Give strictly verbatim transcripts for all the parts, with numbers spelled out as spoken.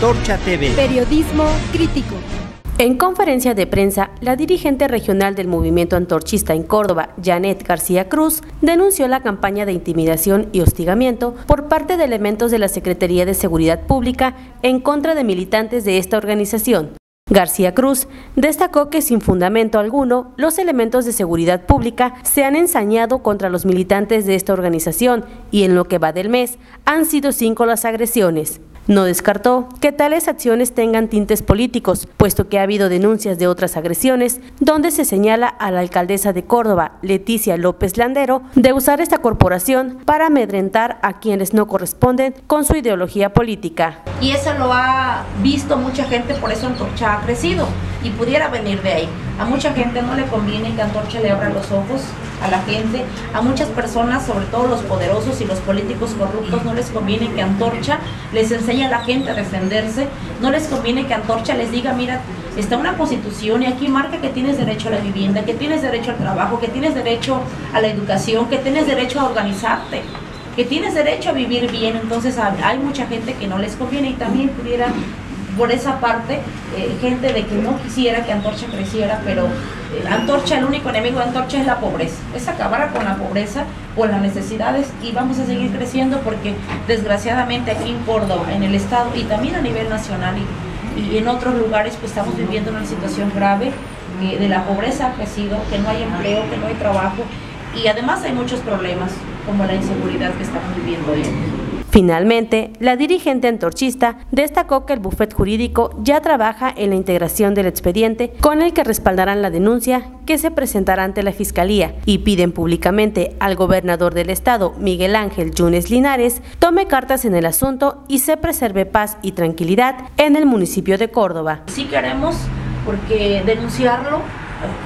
Antorcha T V. Periodismo crítico. En conferencia de prensa, la dirigente regional del Movimiento Antorchista en Córdoba, Janeth García Cruz, denunció la campaña de intimidación y hostigamiento por parte de elementos de la Secretaría de Seguridad Pública en contra de militantes de esta organización. García Cruz destacó que sin fundamento alguno, los elementos de seguridad pública se han ensañado contra los militantes de esta organización y en lo que va del mes han sido cinco las agresiones. No descartó que tales acciones tengan tintes políticos, puesto que ha habido denuncias de otras agresiones, donde se señala a la alcaldesa de Córdoba, Leticia López Landero, de usar esta corporación para amedrentar a quienes no corresponden con su ideología política. Y eso lo ha visto mucha gente, por eso Antorcha ha crecido y pudiera venir de ahí. A mucha gente no le conviene que Antorcha le abra los ojos a la gente, a muchas personas, sobre todo los poderosos y los políticos corruptos, no les conviene que Antorcha les enseñe a la gente a defenderse, no les conviene que Antorcha les diga, mira, está una constitución y aquí marca que tienes derecho a la vivienda, que tienes derecho al trabajo, que tienes derecho a la educación, que tienes derecho a organizarte, que tienes derecho a vivir bien. Entonces hay mucha gente que no les conviene y también pudiera... por esa parte, eh, gente de que no quisiera que Antorcha creciera, pero eh, Antorcha, el único enemigo de Antorcha es la pobreza, es acabar con la pobreza, con las necesidades, y vamos a seguir creciendo porque desgraciadamente aquí en Córdoba, en el estado y también a nivel nacional y, y en otros lugares, pues estamos viviendo una situación grave eh, de la pobreza ha crecido, que no hay empleo, que no hay trabajo, y además hay muchos problemas como la inseguridad que estamos viviendo hoy en día. Finalmente, la dirigente antorchista destacó que el bufete jurídico ya trabaja en la integración del expediente con el que respaldarán la denuncia que se presentará ante la Fiscalía y piden públicamente al gobernador del estado, Miguel Ángel Yunes Linares, tome cartas en el asunto y se preserve paz y tranquilidad en el municipio de Córdoba. Sí queremos porque denunciarlo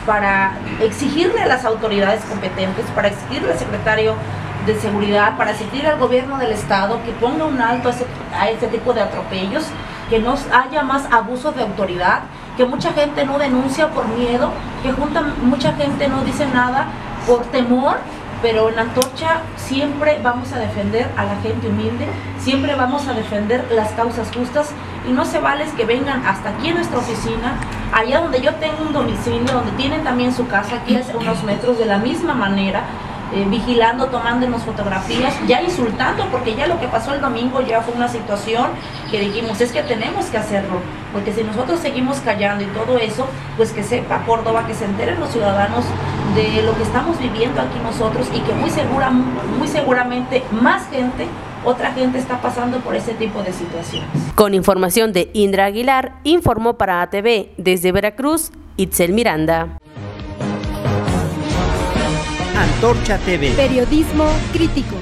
para exigirle a las autoridades competentes, para exigirle al secretario de seguridad, para exigir al gobierno del estado que ponga un alto a, ese, a este tipo de atropellos, que no haya más abusos de autoridad, que mucha gente no denuncia por miedo, que junta, mucha gente no dice nada por temor, pero en Antorcha siempre vamos a defender a la gente humilde, siempre vamos a defender las causas justas y no se vale que vengan hasta aquí en nuestra oficina, allá donde yo tengo un domicilio, donde tienen también su casa, aquí a unos metros, de la misma manera, Eh, vigilando, tomándonos fotografías, ya insultando, porque ya lo que pasó el domingo ya fue una situación que dijimos, es que tenemos que hacerlo, porque si nosotros seguimos callando y todo eso, pues que sepa Córdoba, que se enteren los ciudadanos de lo que estamos viviendo aquí nosotros y que muy, segura, muy seguramente más gente, otra gente está pasando por ese tipo de situaciones. Con información de Indra Aguilar, informó para A T V desde Veracruz, Itzel Miranda. Antorcha T V. Periodismo crítico.